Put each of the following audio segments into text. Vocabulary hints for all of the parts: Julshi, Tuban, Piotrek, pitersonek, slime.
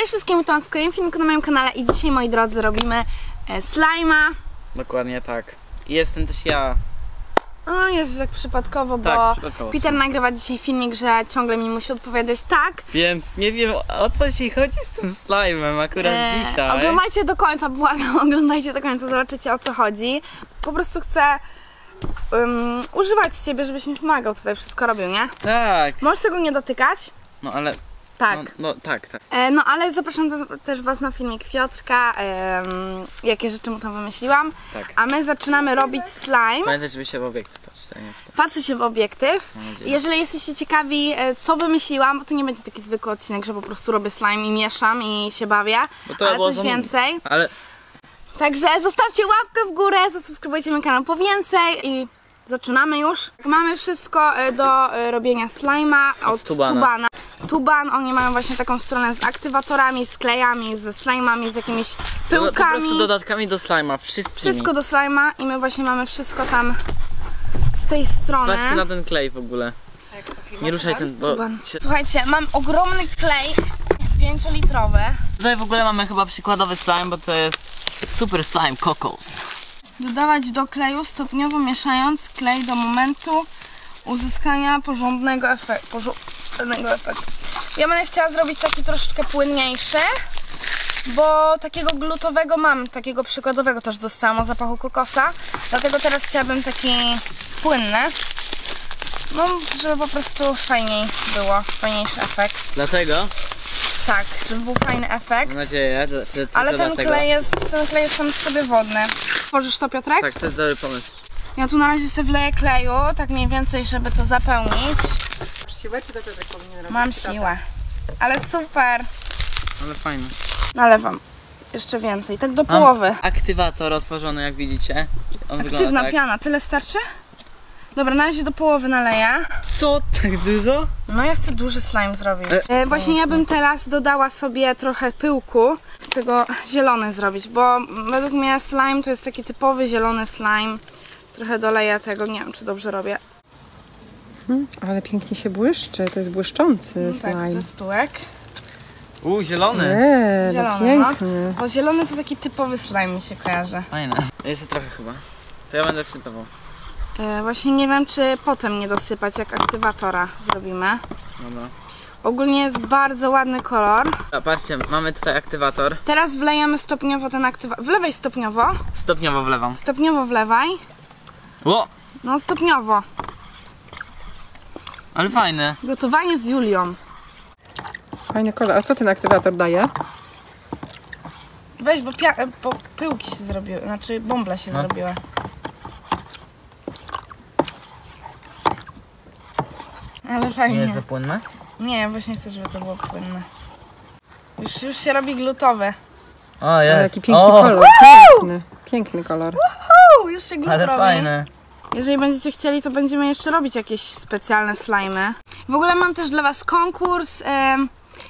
Cześć wszystkim, witam w kolejnym filmiku na moim kanale i dzisiaj, moi drodzy, robimy slajma. Dokładnie tak. Jestem też ja. O, Jezus, jak przypadkowo, tak, bo przypadkowo Peter nagrywa dzisiaj filmik, że ciągle mi musi odpowiadać tak. Więc nie wiem, o co ci chodzi z tym slajmem akurat dzisiaj. Oglądajcie do końca, błagam, oglądajcie do końca, zobaczycie, o co chodzi. Po prostu chcę używać ciebie, żebyś mi pomagał tutaj, wszystko robił, nie? Tak. Możesz tego nie dotykać. No ale... Tak. No tak. No ale zapraszam też was na filmik Piotrka, jakie rzeczy mu tam wymyśliłam. Tak. A my zaczynamy robić slime. Pamiętaj, żeby się w obiektyw patrzeć, a nie w to. Patrzy się w obiektyw. Jeżeli jesteście ciekawi, co wymyśliłam, bo to nie będzie taki zwykły odcinek, że po prostu robię slime i mieszam i się bawię, ale coś więcej. Ale... Także zostawcie łapkę w górę, zasubskrybujcie mój kanał po więcej i zaczynamy już. Mamy wszystko do robienia slime'a od Tubana. Tuban, oni mają właśnie taką stronę z aktywatorami, z klejami, ze slime'ami, z jakimiś pyłkami. Po prostu dodatkami do slime'a, wszystko do slime'a i my właśnie mamy wszystko tam z tej strony. Patrzcie na ten klej w ogóle. Nie ruszaj ten, bo... Słuchajcie, mam ogromny klej 5-litrowy. Tutaj w ogóle mamy chyba przykładowy slime, bo to jest super slime kokos. Dodawać do kleju, stopniowo mieszając klej do momentu uzyskania porządnego efektu. Ja będę chciała zrobić taki troszeczkę płynniejszy, bo takiego glutowego mam, takiego przykładowego też dostałam o zapachu kokosa, dlatego teraz chciałabym taki płynny, no żeby po prostu fajniej było, fajniejszy efekt. Dlatego? Tak, żeby był fajny efekt. Mam nadzieję, że to ale ten klej jest sam z sobie wodny. Tworzysz to, Piotrek? Tak, to jest dobry pomysł. Ja tu na razie sobie wleję kleju, tak mniej więcej, żeby to zapełnić. Siłę, czy to tak powinien robić? Mam siłę, ale super. Ale fajne. Nalewam jeszcze więcej, tak do połowy. Aktywator otworzony, jak widzicie. On aktywna tak. Piana, tyle starczy? Dobra, na razie do połowy naleję. Co? Tak dużo? No ja chcę duży slime zrobić. Właśnie ja bym teraz dodała sobie trochę pyłku. Chcę go zielony zrobić, bo według mnie slime to jest taki typowy zielony slime. Trochę doleję tego, nie wiem, czy dobrze robię. Ale pięknie się błyszczy, to jest błyszczący slime. Tak, ze stółek. Zielony. Zielony, piękny. No. O, zielony to taki typowy slime mi się kojarzy. Fajne. Jeszcze trochę chyba. To ja będę wsypywał. Właśnie nie wiem, czy potem nie dosypać, jak aktywatora zrobimy. Dobra. Ogólnie jest bardzo ładny kolor. A patrzcie, mamy tutaj aktywator. Teraz wlejemy stopniowo ten aktywator. Wlewaj stopniowo. Stopniowo wlewam. Stopniowo wlewaj. Ło! No stopniowo. Ale fajne. Gotowanie z Julią. Fajny kolor. A co ten aktywator daje? Weź, bo pyłki się zrobiły, znaczy bąbla się zrobiła. Ale fajnie. Nie jest za płynne? Nie, właśnie chcę, żeby to było płynne. Już się robi glutowy. O, jest. Ale jaki piękny kolor. Piękny kolor. Uhu! Już się glutowy. Ale fajne. Jeżeli będziecie chcieli, to będziemy jeszcze robić jakieś specjalne slajmy. W ogóle mam też dla was konkurs,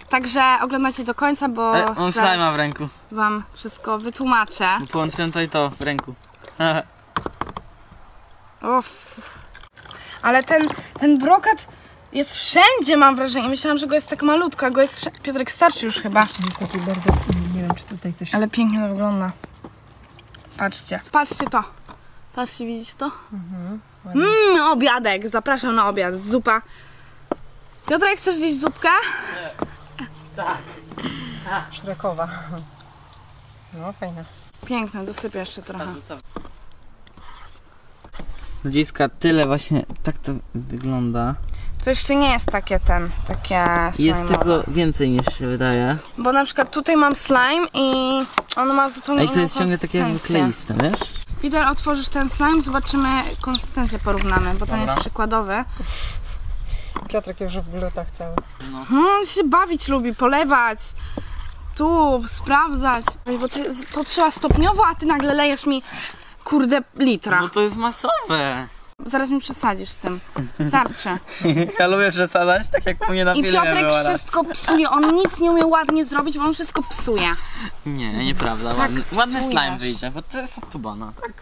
także oglądajcie do końca, bo mam slajma w ręku. Wam wszystko wytłumaczę. Połączyłem to i to w ręku. Ale ten brokat jest wszędzie, mam wrażenie. Myślałam, że go jest tak malutko, a go jest wszędzie. Piotrek, starczy już chyba. Jest taki bardzo, nie wiem, czy tutaj coś... Ale pięknie to wygląda. Patrzcie. Patrzcie to. Patrzcie, widzicie to? Obiadek! Zapraszam na obiad. Zupa. Piotrek, chcesz gdzieś zupkę? Nie. Tak. Szrekowa. No, fajna. Piękna, dosypię jeszcze trochę. Ludziska, tyle właśnie, tak to wygląda. To jeszcze nie jest takie slime. Jest tego więcej niż się wydaje. Bo na przykład tutaj mam slime i ono ma zupełnie inną konsystencję. I to jest ciągle takie kleiste, wiesz? Peter, otworzysz ten slime, zobaczymy, konsystencję porównamy, bo ten jest przykładowy. Piotrek już w glutach cały. No. On się bawić lubi, polewać, tu, sprawdzać. Bo to trzeba stopniowo, a ty nagle lejesz mi, kurde, litra. No to jest masowe. Zaraz mi przesadzisz z tym. Starczy. Ja lubię przesadzać, tak jak u mnie na filmie. I Piotrek wszystko psuje, on nic nie umie ładnie zrobić, bo on wszystko psuje. Nie, nieprawda. Tak, ładny slime wyjdzie, bo to jest od Tubana, tak?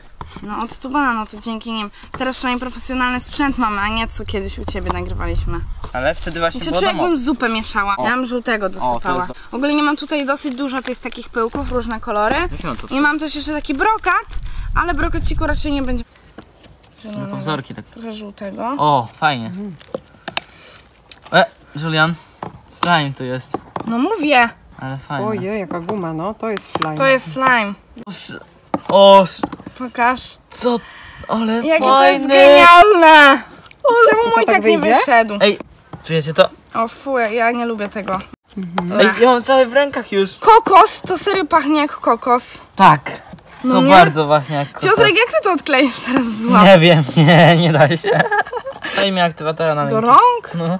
No od Tubana, no to dzięki nim. Teraz przynajmniej profesjonalny sprzęt mamy, a nie co kiedyś u ciebie nagrywaliśmy. Ale wtedy właśnie było domowe. Jakbym zupę mieszała. O. Ja mam żółtego dosypała. O, w ogóle nie mam tutaj dosyć dużo tych takich pyłków, różne kolory. I mam też jeszcze taki brokat, ale brokatciku raczej nie będzie. To są tylko wzorki takie. Trochę żółtego. O, fajnie. Julian, slime tu jest. No mówię. Ale fajnie. Ojej, jaka guma, no to jest slime. To jest slime. O, pokaż. Co? Ale jakie fajny. To jest genialne! Czemu mój tak nie wyszedł? Ej, czujecie to? O fuj, ja nie lubię tego. Ej, ja mam cały w rękach już. Kokos, to serio pachnie jak kokos. Tak, no to nie? Bardzo pachnie jak kokos. Piotrek, jak ty to odkleisz teraz z łap? Nie wiem, nie da się. Daj mi aktywatora na rękę. Do rąk? No.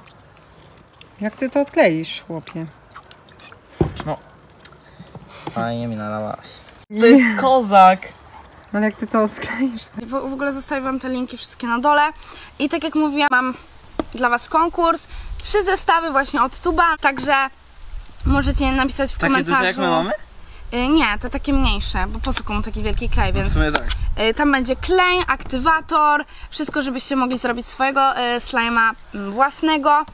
Jak ty to odkleisz, chłopie? No. Fajnie mi nalałaś. To jest kozak. Ale jak ty to odkleisz? W ogóle zostawię wam te linki wszystkie na dole. I tak jak mówiłam, mam dla was konkurs. 3 zestawy właśnie od Tuba. Także możecie napisać w komentarzu. Takie duże jak my mamy? Nie, to takie mniejsze, bo po co komu taki wielki klej, więc... W sumie tak. Tam będzie klej, aktywator, wszystko, żebyście mogli zrobić swojego slajma własnego.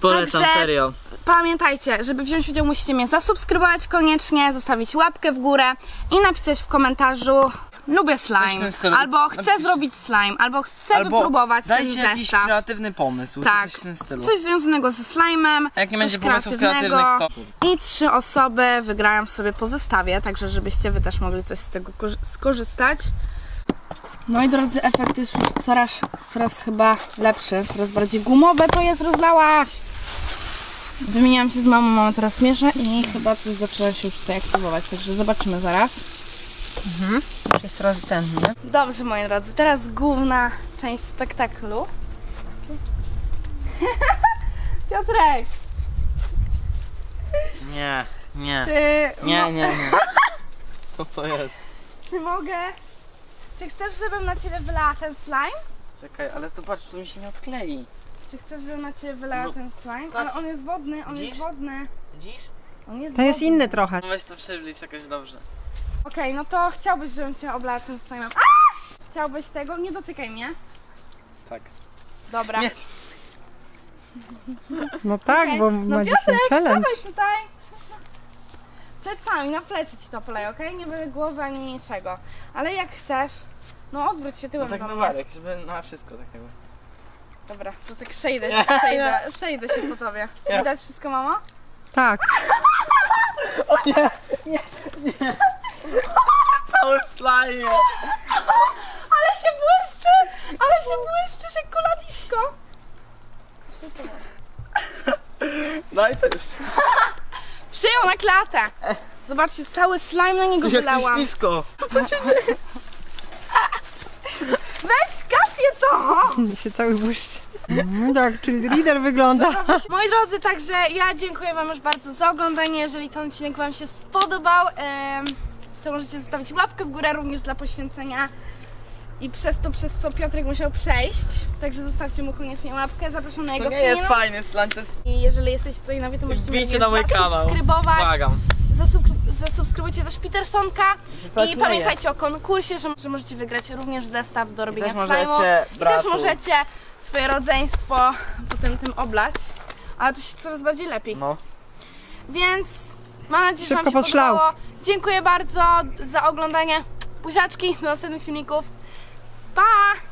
Polecam, także serio. Pamiętajcie, żeby wziąć udział, musicie mnie zasubskrybować koniecznie, zostawić łapkę w górę i napisać w komentarzu: lubię slime, albo chcę zrobić slime, albo chcę wypróbować ten zestaw. Dajcie jakiś kreatywny pomysł, tak, czy coś w tym stylu. Coś związanego ze slime'em, jak nie będzie pomysłów kreatywnych, to... I 3 osoby wygrają sobie po zestawie, także żebyście wy też mogli coś z tego skorzystać. No i drodzy, efekt jest już coraz chyba lepszy, coraz bardziej gumowe to jest, rozlałaś! Wymieniłam się z mamą, mama teraz miesza i chyba coś zaczyna się już tutaj aktywować, także zobaczymy zaraz. Już jest coraz tętny. Dobrze, moi drodzy, teraz główna część spektaklu. Piotrek! Nie. Co to jest? Czy mogę... Czy chcesz, żebym na ciebie wylała ten slime? Czekaj, ale to patrz, to mi się nie odklei. Czy chcesz, żebym na ciebie wylała ten slime? Patrz. Ale on jest wodny, on jest wodny. Widzisz? On jest wodny. Jest inny trochę. No weź to przewlicz jakoś dobrze. Okej, no to chciałbyś, żebym cię oblała tym slime. Chciałbyś tego? Nie dotykaj mnie. Tak. Dobra. Nie. No tak, okay. Bo no ma dzisiaj challenge. Tutaj. Plecami, na plecy ci to polej, okej? Nie będę głowy ani niczego. Ale jak chcesz, no odwróć się tyłem do mnie. No tak na barek, żeby na wszystko takiego. Dobra, to tak przejdę się po tobie. Widać wszystko, mamo? Tak. O nie. Cały w slajmie. Ale się błyszczy, jak koladisko. No i to już. Przyjął na klatę! Zobaczcie, cały slime na niego wylałam. Blisko. To co się dzieje? Weź, kapię to! Mi się cały błyszczy. Tak, czyli lider wygląda. Moi drodzy, także ja dziękuję wam już bardzo za oglądanie. Jeżeli ten odcinek wam się spodobał, to możecie zostawić łapkę w górę również dla poświęcenia. I przez co Piotrek musiał przejść. Także zostawcie mu koniecznie łapkę. Zapraszam na jego film. To nie jest fajny slime. I jeżeli jesteście tutaj nowi, to możecie mnie zasubskrybować. Zasubskrybujcie też Petersonka. I pamiętajcie o konkursie, że możecie wygrać również zestaw do robienia slime'u. I też możecie swoje rodzeństwo potem tym oblać. Ale to się coraz bardziej lepiej. No. Więc mam nadzieję, że wam się podobało. Dziękuję bardzo za oglądanie. Buziaczki do następnych filmików. Pa!